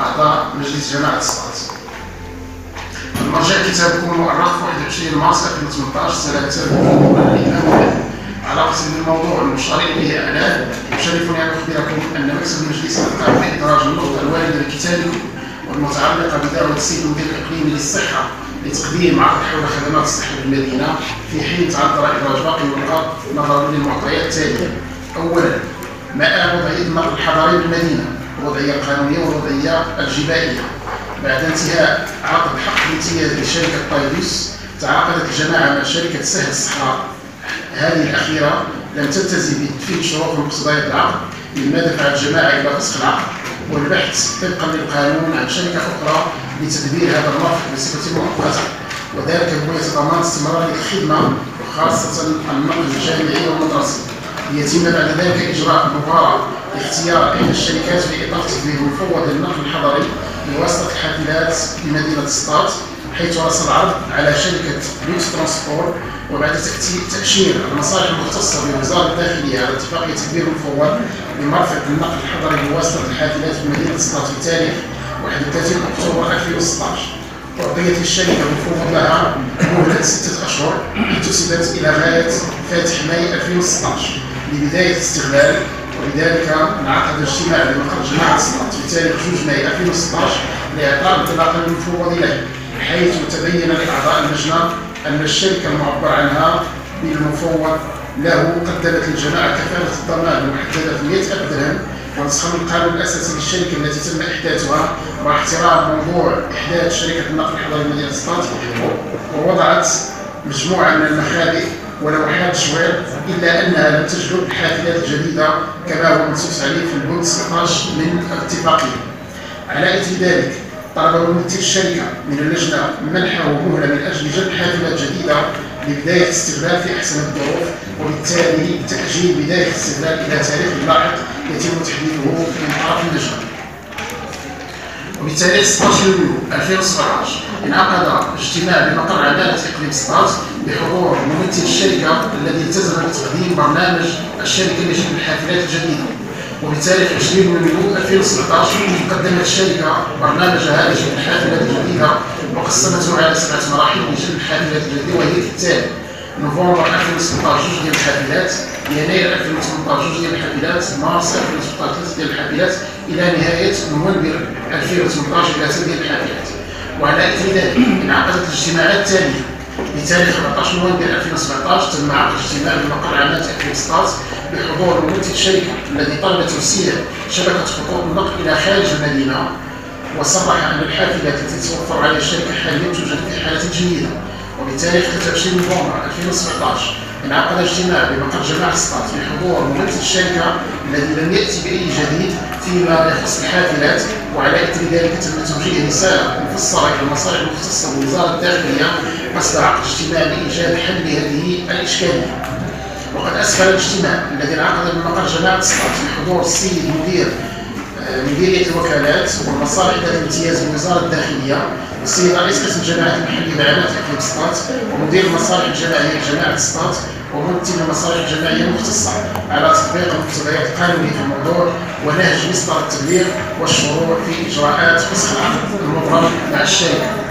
أعضاء مجلس جماعة سطات. المرجع كتابكم مؤرخ 21 مارس 2018 سنة 2018 على قسم الموضوع المشترك به أعلان. يشرفني أن أخبركم أن مكتب المجلس أقام بإدراج النقطة الواردة لكتابكم والمتعلقة بدعوة السيد المدير الإقليمي للصحة لتقديم عرض حول خدمات الصحة بالمدينة، في حين تعذر إدراج باقي النقاط نظرا للمعطيات التالية: أولا، مآب وضعية النقل الحضري بالمدينة، الوضعية القانونية والوضعية الجبائية. بعد انتهاء عقد حق الامتياز لشركة طايبيس، تعاقدت الجماعة مع شركة سهل الصحراء. هذه الأخيرة لم تلتزم بتفيد شروط ومقتضيات العقد، مما دفع الجماعة إلى فسخ العقد والبحث طبقا للقانون عن شركة أخرى لتدبير هذا المرفق بصفة مؤقتة، وذلك هو يتضمن استمرارية الخدمة وخاصة النقل الجامعي والمدرسي. يتم بعد ذلك إجراء مباراة لاختيار إحدى الشركات في إطار تدبير مفوض النقل الحضري بواسطة الحافلات بمدينة سطات، حيث رأس العرض على شركة لوس ترانسبورت. وبعد تأشير المصالح المختصة بوزارة الداخلية على اتفاقية تدبير مفوض لمرفق النقل الحضري بواسطة الحافلات بمدينة سطات في تاريخ 31 أكتوبر 2016، أعطيت الشركة مفوض لها مهلة 6 أشهر احتسبت إلى غاية فاتح ماي 2016 لبداية الاستغلال. ولذلك انعقد اجتماع لمقر جماعة سطات في تاريخ 2 ماي 2016 لإعطاء انطلاق المفوض إليه، حيث تبين لأعضاء اللجنة أن الشركة المعبر عنها بالمفوض له قدمت للجماعة كفالة الضمان المحددة في 100 أبداً ونسخة من القانون الأساسي للشركة التي تم إحداثها مع احترام موضوع إحداث شركة النقل الحضري لمدينة سطات، ووضعت مجموعة من المخالف ولوحات تشوير، إلا أنها لم تجلب الحافلات الجديدة كما هو منصوص عليه في البند 16 من الاتفاقية. على إثر ذلك طلب ممثل الشركة من اللجنة منحه مهلة من أجل جلب حافلات جديدة لبداية استغلال في أحسن الظروف، وبالتالي تأجيل بداية الاستغلال إلى تاريخ لاحق يتم تحديده من طرف اللجنة. وبالتالي 16 يوليو 2017 انعقد اجتماع بمقر عدالة إقليم سطات بحضور ممثل الشركة الذي التزم بتقديم برنامج الشركة لجلب الحافلات الجديدة. وبالتاريخ 20 يوليو 2017 قدمت الشركة برنامجها لجلب الحافلات الجديدة وقسمته على 7 مراحل لجلب الحافلات الجديدة، وهي كالتالي: نوفمبر 2016 2 ديال الحافلات، يناير 2018 2 ديال الحافلات، مارس 2016 3 ديال الحافلات، إلى نهاية نوفمبر 2018 3 ديال الحافلات. وعلى إثر ذلك انعقدت الاجتماعات التالية: بتاريخ 14 نوفمبر 2017 تم عقد اجتماع بمقر عماد 2016 بحضور ممثل الشركة الذي طلب توسيع شبكة خطوط النقل إلى خارج المدينة، وصرح أن الحافلات التي توفر عليها الشركة حاليا توجد في حالة جيدة. وبالتاريخ 23 نوفمبر 2017 انعقد اجتماع بمقر جماعة سطات بحضور ممثل الشركة الذي لم يأتي بأي جديد فيما يخص الحافلات، وعلى إثر ذلك تم توجيه رسالة مفصلة إلى المصالح المختصة بوزارة الداخلية قصد عقد اجتماع لإيجاد حل لهذه الإشكالية. وقد أسفل الاجتماع الذي انعقد بمقر جماعة سطات بحضور السيد مديرية الوكالات والمصالح ذات الامتياز بوزارة الداخلية، السيد رئيس قسم الجماعات المحلية بعلامة إقليم سطات، ومدير المصالح الجماعية لجماعة سطات، وممثل المصالح الجماعية المختصة على تطبيق المقتضيات القانونية في الموضوع ونهج مسطرة التبليغ والشروع في إجراءات فسخ العقد المبرم مع الشركة.